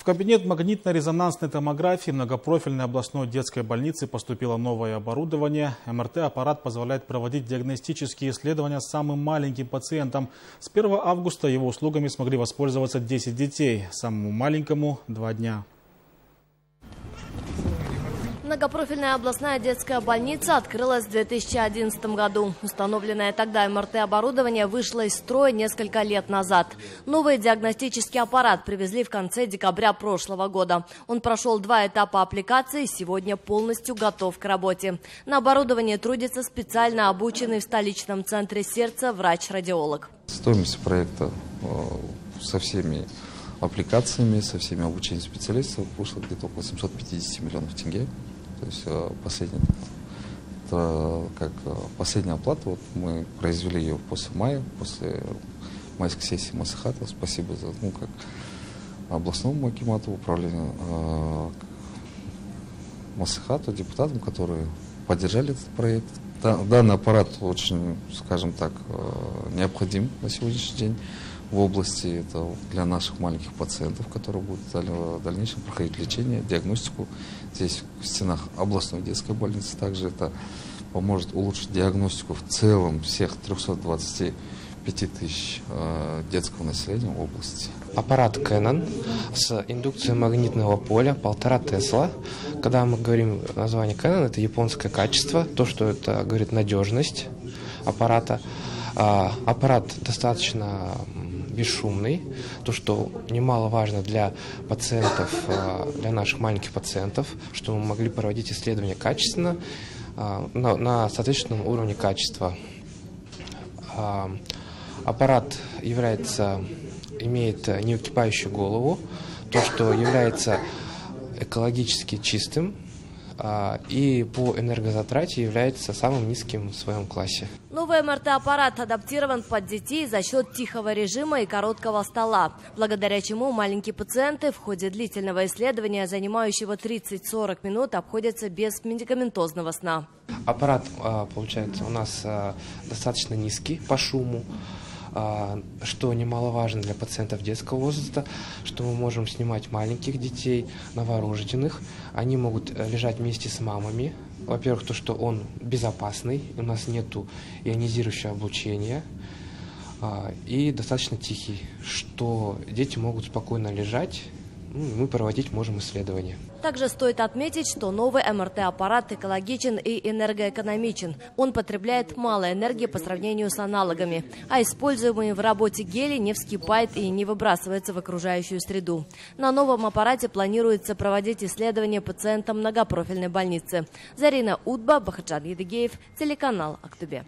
В кабинет магнитно-резонансной томографии многопрофильной областной детской больницы поступило новое оборудование. МРТ-аппарат позволяет проводить диагностические исследования самым маленьким пациентам. С 1 августа его услугами смогли воспользоваться 10 детей, самому маленькому – 2 дня. Многопрофильная областная детская больница открылась в 2011 году. Установленное тогда МРТ-оборудование вышло из строя несколько лет назад. Новый диагностический аппарат привезли в конце декабря прошлого года. Он прошел 2 этапа аппликации и сегодня полностью готов к работе. На оборудовании трудится специально обученный в столичном центре сердца врач-радиолог. Стоимость проекта со всеми аппликациями, со всеми обучениями специалистов вышло где-то около 750 миллионов тенге. То есть последняя оплата, вот мы произвели ее после мая, после майской сессии Масыхата. Спасибо за, областному акимату, управлению Масыхату, депутатам, которые поддержали этот проект. Данный аппарат очень, необходим на сегодняшний день в области. Это для наших маленьких пациентов, которые будут в дальнейшем проходить лечение, диагностику. Здесь в стенах областной детской больницы также это поможет улучшить диагностику в целом всех 325 тысяч детского населения в области. Аппарат Canon с индукцией магнитного поля 1,5 Тесла. Когда мы говорим название Canon, это японское качество, то, что это говорит надежность аппарата. Аппарат достаточно бесшумный, то, что немаловажно для пациентов, для наших маленьких пациентов, что мы могли проводить исследования качественно, на соответственном уровне качества. Аппарат имеет неукипающую голову, то, что является экологически чистым, и по энергозатрате является самым низким в своем классе. Новый МРТ-аппарат адаптирован под детей за счет тихого режима и короткого стола, благодаря чему маленькие пациенты в ходе длительного исследования, занимающего 30-40 минут, обходятся без медикаментозного сна. Аппарат, получается, у нас достаточно низкий по шуму, что немаловажно для пациентов детского возраста, что мы можем снимать маленьких детей, новорожденных. Они могут лежать вместе с мамами. Во-первых, то, что он безопасный, у нас нету ионизирующего облучения и достаточно тихий, что дети могут спокойно лежать. Мы проводить можем исследования. Также стоит отметить, что новый МРТ-аппарат экологичен и энергоэкономичен. Он потребляет мало энергии по сравнению с аналогами, а используемые в работе гели не вскипает и не выбрасывается в окружающую среду. На новом аппарате планируется проводить исследования пациентам многопрофильной больницы. Зарина Утба, Бахаджан Едыгеев, телеканал Актобе.